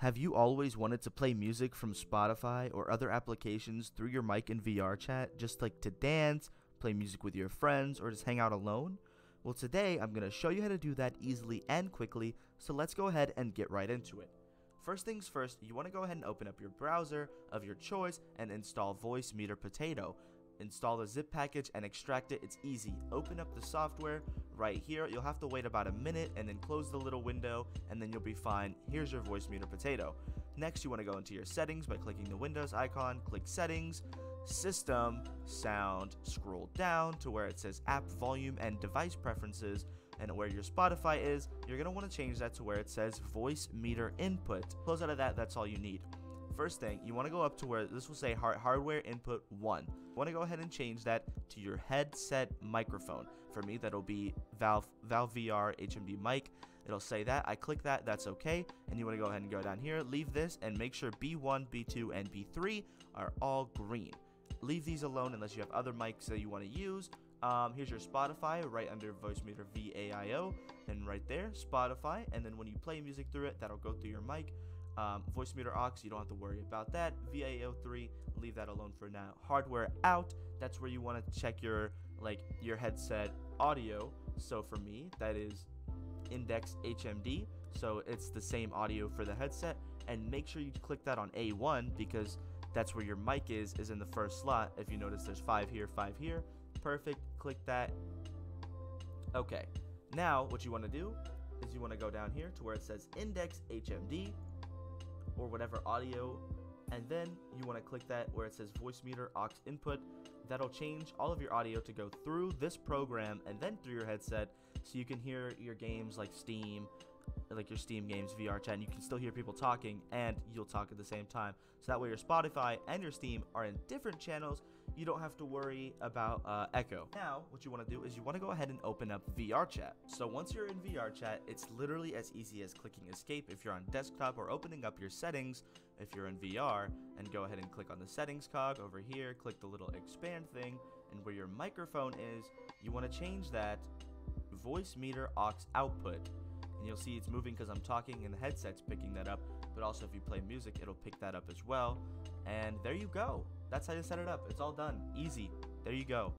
Have you always wanted to play music from Spotify or other applications through your mic in VRChat, just like to dance, play music with your friends, or just hang out alone? Well, today I'm going to show you how to do that easily and quickly, so let's go ahead and get right into it. First things first, you want to go ahead and open up your browser of your choice and install Voicemeeter Potato. Install the zip package and extract it. It's easy. Open up the software right here. You'll have to wait about a minute and then close the little window, and then you'll be fine. Here's your Voicemeeter Potato. Next, you want to go into your settings by clicking the Windows icon. Click Settings, System, Sound. Scroll down to where it says App Volume and Device Preferences, and where your Spotify is, you're going to want to change that to where it says Voicemeeter Input. Close out of that. That's all you need. First thing, you want to go up to where this will say hardware input 1. You want to go ahead and change that to your headset microphone. For me, that'll be Valve VR HMD mic. It'll say that. I click that. That's okay. And you want to go ahead and go down here. Leave this and make sure B1, B2, and B3 are all green. Leave these alone unless you have other mics that you want to use. Here's your Spotify right under Voicemeeter VAIO. And right there, Spotify. And then when you play music through it, that'll go through your mic. Voicemeeter aux, you don't have to worry about that. VAO3, leave that alone for now. Hardware out, that's where you want to check your headset audio. So for me, that is Index HMD, so it's the same audio for the headset. And make sure you click that on A1, because that's where your mic is in the first slot. If you notice, there's 5 here, 5 here. Perfect. Click that. Okay, now what you want to do is you want to go down here to where it says Index HMD or whatever audio, and then you want to click that where it says Voicemeeter aux input. That'll change all of your audio to go through this program and then through your headset, so you can hear your games like Steam, like your Steam games, VRChat, and you can still hear people talking and you'll talk at the same time. So that way your Spotify and your Steam are in different channels. You don't have to worry about echo. Now what you want to do is you want to go ahead and open up VRChat. So once you're in VRChat, it's literally as easy as clicking escape if you're on desktop, or opening up your settings if you're in VR, and go ahead and click on the settings cog over here. Click the little expand thing, and where your microphone is, you want to change that Voicemeeter aux output. And you'll see it's moving because I'm talking and the headset's picking that up, but also if you play music, it'll pick that up as well. And there you go. That's how you set it up. It's all done. Easy. There you go.